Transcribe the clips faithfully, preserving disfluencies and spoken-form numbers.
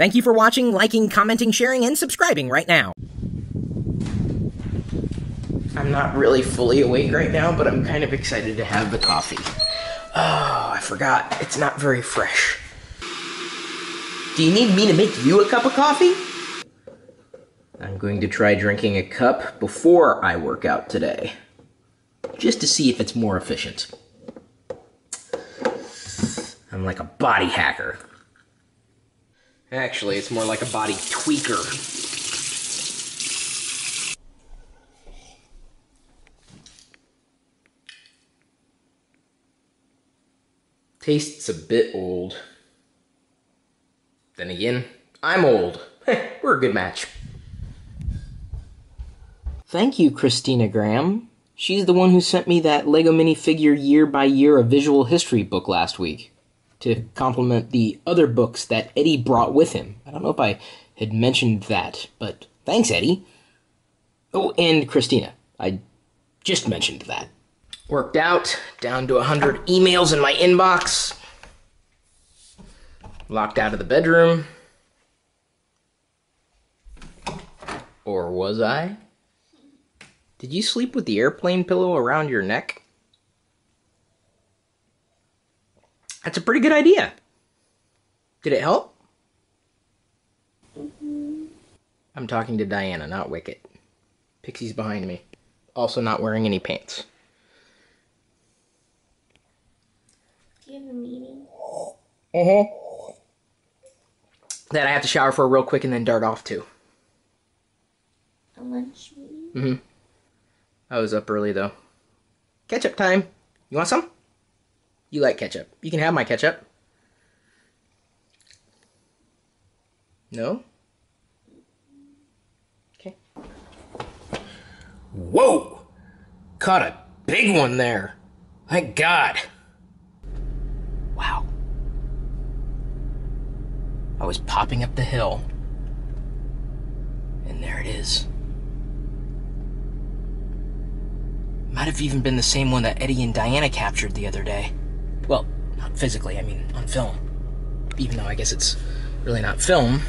Thank you for watching, liking, commenting, sharing, and subscribing right now. I'm not really fully awake right now, but I'm kind of excited to have the coffee. Oh, I forgot. It's not very fresh. Do you need me to make you a cup of coffee? I'm going to try drinking a cup before I work out today, just to see if it's more efficient. I'm like a body hacker. Actually, it's more like a body tweaker. Tastes a bit old. Then again, I'm old. We're a good match. Thank you, Christina Graham. She's the one who sent me that Lego minifigure year by year of visual history book last week to complement the other books that Eddie brought with him. I don't know if I had mentioned that, but thanks, Eddie. Oh, and Christina. I just mentioned that. Worked out, down to one hundred emails in my inbox. Locked out of the bedroom. Or was I? Did you sleep with the airplane pillow around your neck? That's a pretty good idea. Did it help? Mm-hmm. I'm talking to Diana, not Wicket. Pixie's behind me, also not wearing any pants. Do you have a meeting? Uh-huh. That I have to shower for real quick and then dart off to. A lunch meeting? Mm-hmm. I was up early, though. Ketchup time. You want some? You like ketchup. You can have my ketchup. No? Okay. Whoa! Caught a big one there. Thank God. Wow. I was popping up the hill. And there it is. Might have even been the same one that Eddie and Diana captured the other day. Well, not physically, I mean on film. Even though I guess it's really not film.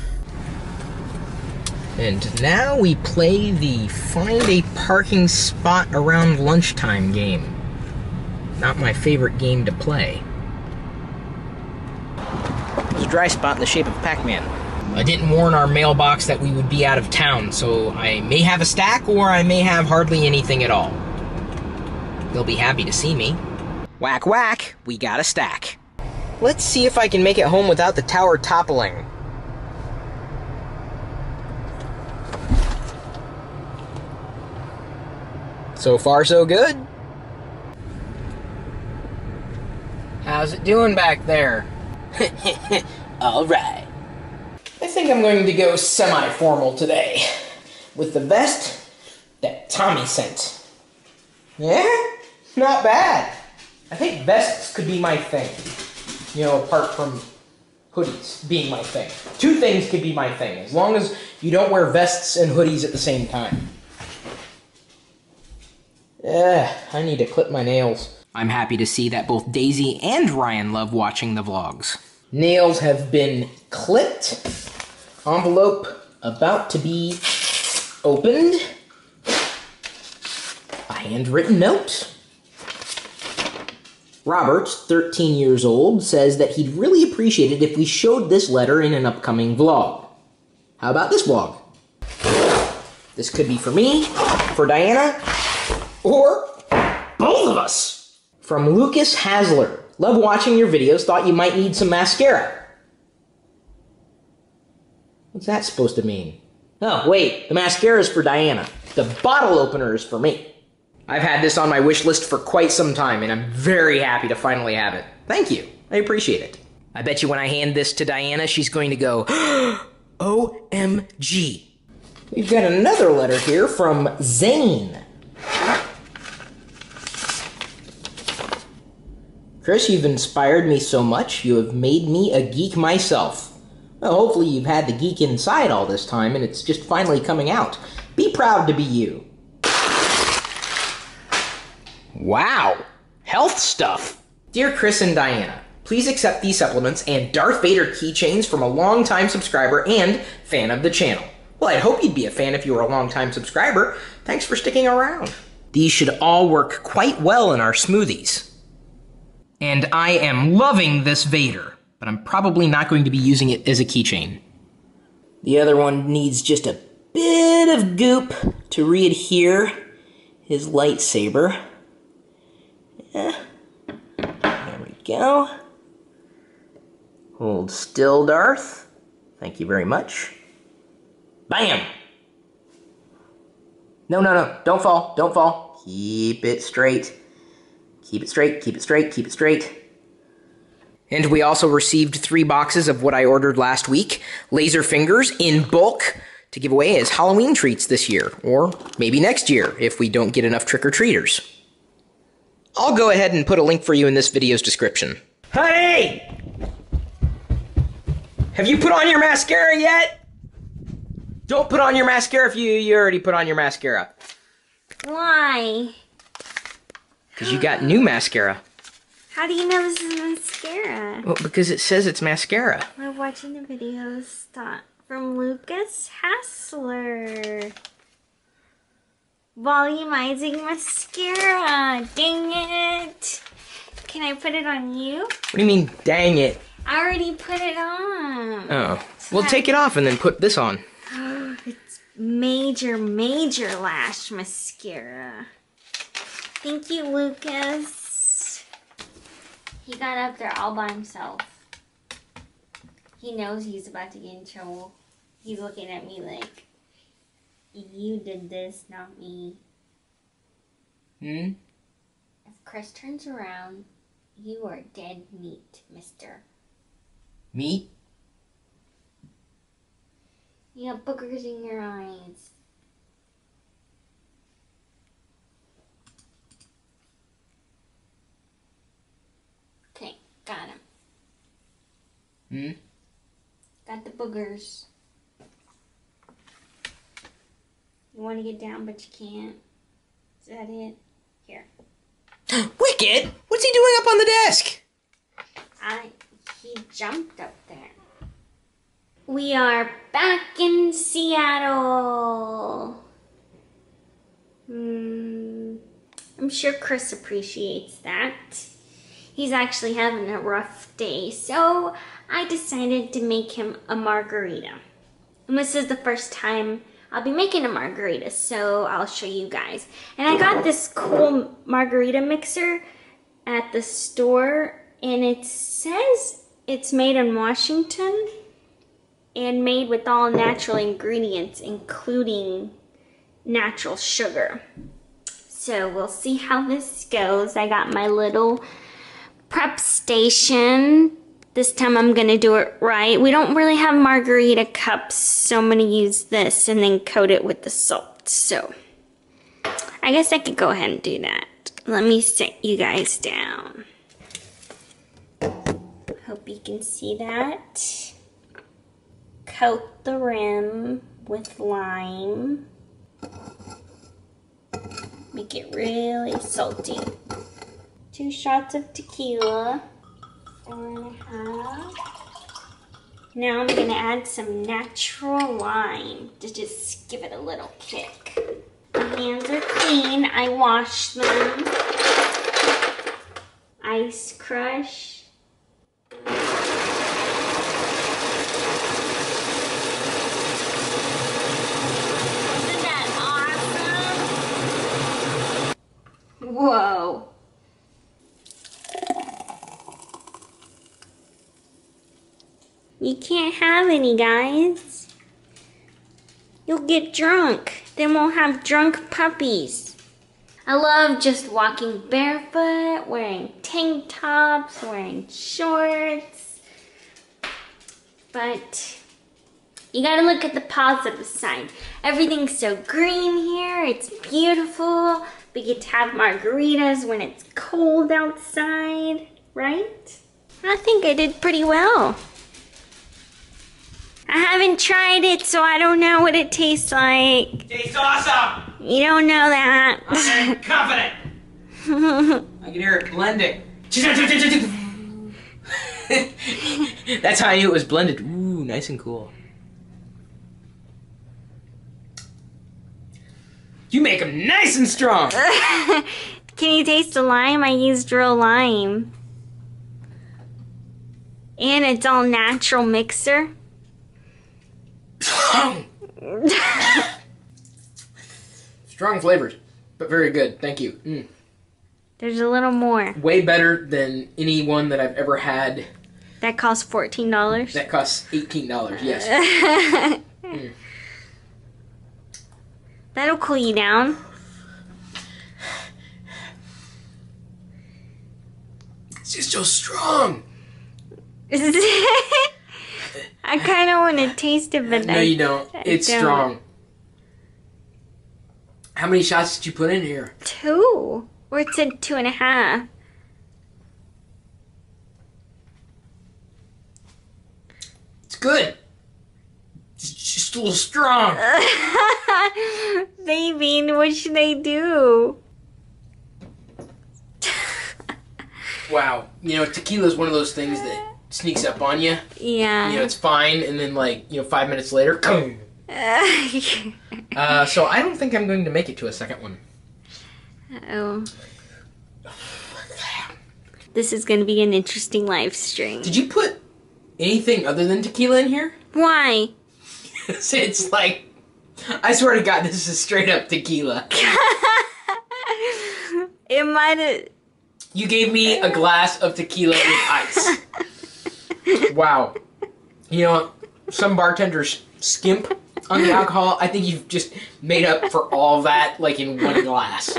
And now we play the find a parking spot around lunchtime game. Not my favorite game to play. There's a dry spot in the shape of Pac-Man. I didn't warn our mailbox that we would be out of town, so I may have a stack or I may have hardly anything at all. They'll be happy to see me. Whack, whack, we got a stack. Let's see if I can make it home without the tower toppling. So far, so good. How's it doing back there? All right. I think I'm going to go semi-formal today with the vest that Tommy sent. Yeah? Not bad. I think vests could be my thing. You know, apart from hoodies being my thing. Two things could be my thing, as long as you don't wear vests and hoodies at the same time. Ugh, I need to clip my nails. I'm happy to see that both Daisy and Ryan love watching the vlogs. Nails have been clipped. Envelope about to be opened. A handwritten note. Robert, thirteen years old, says that he'd really appreciate it if we showed this letter in an upcoming vlog. How about this vlog? This could be for me, for Diana, or both of us. From Lucas Hassler. Love watching your videos. Thought you might need some mascara. What's that supposed to mean? Oh, wait. The mascara's for Diana. The bottle opener is for me. I've had this on my wish list for quite some time, and I'm very happy to finally have it. Thank you. I appreciate it. I bet you when I hand this to Diana, she's going to go, O M G. We've got another letter here from Zane. Chris, you've inspired me so much. You have made me a geek myself. Well, hopefully you've had the geek inside all this time, and it's just finally coming out. Be proud to be you. Wow, health stuff. Dear Chris and Diana, Please accept these supplements and Darth Vader keychains from a longtime subscriber and fan of the channel. Well, I hope you'd be a fan if you were a longtime subscriber. Thanks for sticking around. These should all work quite well in our smoothies. And I am loving this Vader, but I'm probably not going to be using it as a keychain. The other one needs just a bit of goop to readhere his lightsaber. Yeah. There we go. Hold still, Darth. Thank you very much. Bam! No, no, no. Don't fall. Don't fall. Keep it straight. Keep it straight. Keep it straight. Keep it straight. And we also received three boxes of what I ordered last week. Laser fingers in bulk to give away as Halloween treats this year. Or maybe next year if we don't get enough trick-or-treaters. I'll go ahead and put a link for you in this video's description. Honey! Have you put on your mascara yet? Don't put on your mascara if you, you already put on your mascara. Why? Because you got new mascara. How do you know this is mascara? Well, because it says it's mascara. We're watching the videos from Lucas Hassler. Volumizing mascara. Dang it. Can I put it on you? What do you mean, dang it? I already put it on. Oh. So well, take it off and then put this on. It's major, major lash mascara. Thank you, Lucas. He got up there all by himself. He knows he's about to get in trouble. He's looking at me like, you did this, not me. Hmm? If Chris turns around, you are dead meat, mister. Meat? You have boogers in your eyes. Okay, got him. Hmm? Got the boogers. You want to get down, but you can't. Is that it? Here. Wicket! What's he doing up on the desk? I... He jumped up there. We are back in Seattle. Mm, I'm sure Chris appreciates that. He's actually having a rough day, so I decided to make him a margarita. And this is the first time I'll be making a margarita, so I'll show you guys. And I got this cool margarita mixer at the store, and it says it's made in Washington. And made with all natural ingredients, including natural sugar. So we'll see how this goes. I got my little prep station. This time I'm gonna do it right. We don't really have margarita cups, so I'm gonna use this and then coat it with the salt. So I guess I could go ahead and do that. Let me set you guys down. Hope you can see that. Coat the rim with lime. Make it really salty. Two shots of tequila. Four and a half. Now I'm going to add some natural lime to just give it a little kick. My hands are clean. I washed them. Ice crush. Whoa. You can't have any, guys. You'll get drunk. Then we'll have drunk puppies. I love just walking barefoot, wearing tank tops, wearing shorts. But you gotta look at the positive side. Everything's so green here. It's beautiful. We get to have margaritas when it's cold outside, right? I think I did pretty well. I haven't tried it, so I don't know what it tastes like. Tastes awesome! You don't know that. I'm confident. I can hear it blending. That's how I knew it was blended. Ooh, nice and cool. You make them nice and strong. Can you taste the lime? I used real lime. And it's all natural mixer. Strong. Strong flavors, but very good. Thank you. Mm. There's a little more. Way better than any one that I've ever had. That costs fourteen dollars. That costs eighteen dollars, yes. Mm. That'll cool you down. It's just so strong. I kind of want to taste it, but no, I, you don't. I it's don't. Strong. How many shots did you put in here? Two. Or it's a two and a half. It's good. It's just a little strong. Baby, what should I do? Wow. You know, tequila is one of those things that sneaks up on you. Yeah. You know, it's fine, and then, like, you know, five minutes later, boom. uh, so I don't think I'm going to make it to a second one. Uh-oh. This is going to be an interesting live stream. Did you put anything other than tequila in here? Why? It's like, I swear to God, this is straight up tequila. It might have... You gave me a glass of tequila with ice. Wow. You know, some bartenders skimp on the alcohol. I think you've just made up for all that, like, in one glass.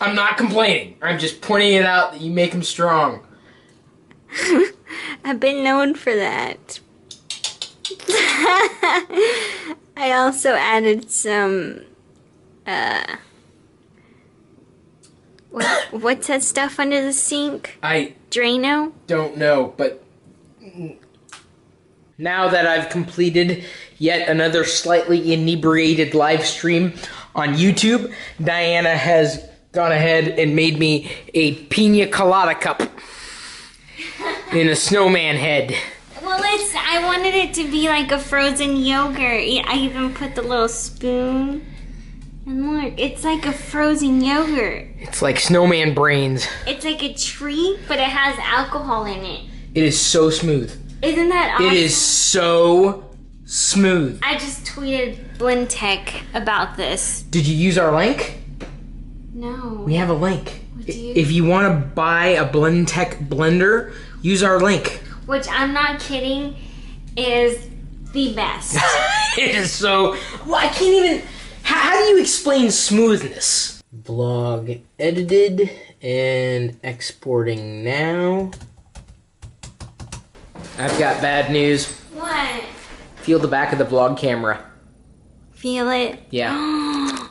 I'm not complaining. I'm just pointing it out that you make them strong. I've been known for that. I also added some, uh... What, what's that stuff under the sink? I... Drano? Don't know, but... Now that I've completed yet another slightly inebriated live stream on YouTube, Diana has gone ahead and made me a pina colada cup in a snowman head. Well, it's, I wanted it to be like a frozen yogurt. I even put the little spoon. And look, it's like a frozen yogurt. It's like snowman brains. It's like a treat, but it has alcohol in it. It is so smooth. Isn't that awesome? It is so smooth. I just tweeted Blendtec about this. Did you use our link? No. We have a link. You? If you want to buy a Blendtec blender, use our link. Which, I'm not kidding, is the best. It is so... Well, I can't even... How, how do you explain smoothness? Vlog edited and exporting now. I've got bad news. What? Feel the back of the vlog camera. Feel it? Yeah.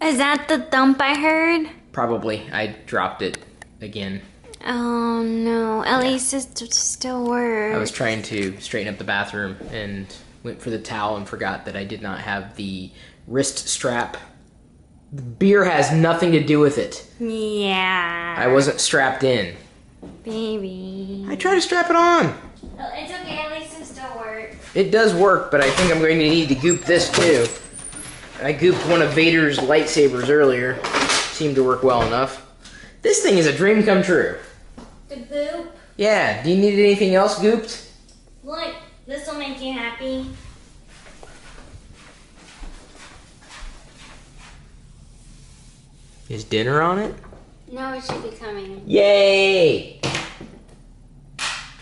Is that the thump I heard? Probably. I dropped it again. Oh no. At yeah. least it still works. I was trying to straighten up the bathroom and went for the towel and forgot that I did not have the wrist strap. The beer has nothing to do with it. Yeah. I wasn't strapped in. Baby. I tried to strap it on. Oh, it's okay, at least it still works. It does work, but I think I'm going to need to goop this too. I gooped one of Vader's lightsabers earlier. Seemed to work well enough. This thing is a dream come true. The goop? Yeah. Do you need anything else gooped? Look, this will make you happy. Is dinner on it? No, it should be coming. Yay!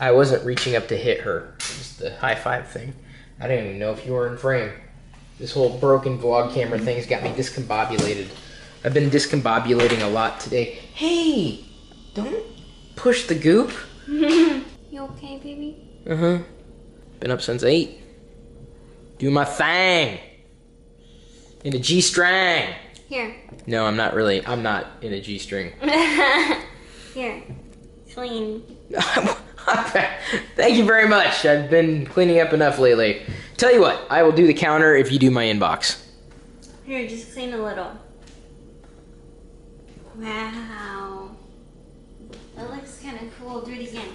I wasn't reaching up to hit her. Just the high five thing. I didn't even know if you were in frame. This whole broken vlog camera thing's got me discombobulated. I've been discombobulating a lot today. Hey! Don't push the goop. You okay, baby? Uh-huh. Been up since eight. Do my thang. In a G-string. Here. No, I'm not really. I'm not in a G-string. Here. Clean. Thank you very much. I've been cleaning up enough lately. Tell you what, I will do the counter if you do my inbox. Here, just clean a little. Wow. That looks kind of cool. Do it again.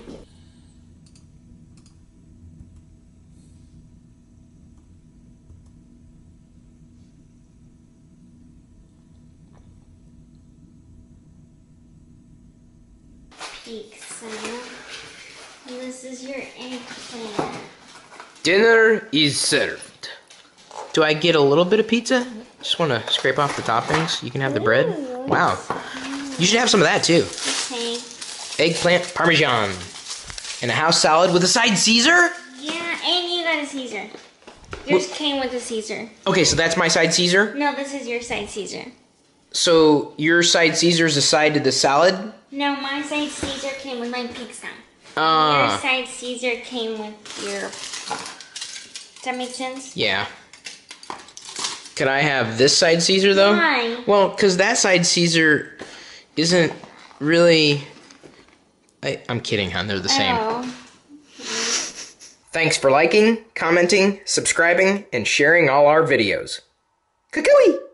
cheeks, Simon. And this is your eggplant. Dinner is served. Do I get a little bit of pizza? Just want to scrape off the toppings. You can have the bread. Ooh, wow. Nice. You should have some of that too. Okay. Eggplant parmesan. And a house salad with a side Caesar? Yeah, and you got a Caesar. Yours well, came with a Caesar. Okay, so that's my side Caesar? No, this is your side Caesar. So your side Caesar is a side to the salad? No, my side Caesar came with my pizza. Uh, your side Caesar came with your... Does that make sense? Yeah. Can I have this side Caesar though? Why? Well, because that side Caesar isn't really... I, I'm kidding, hon. They're the same. Oh. Thanks for liking, commenting, subscribing, and sharing all our videos. Kukui!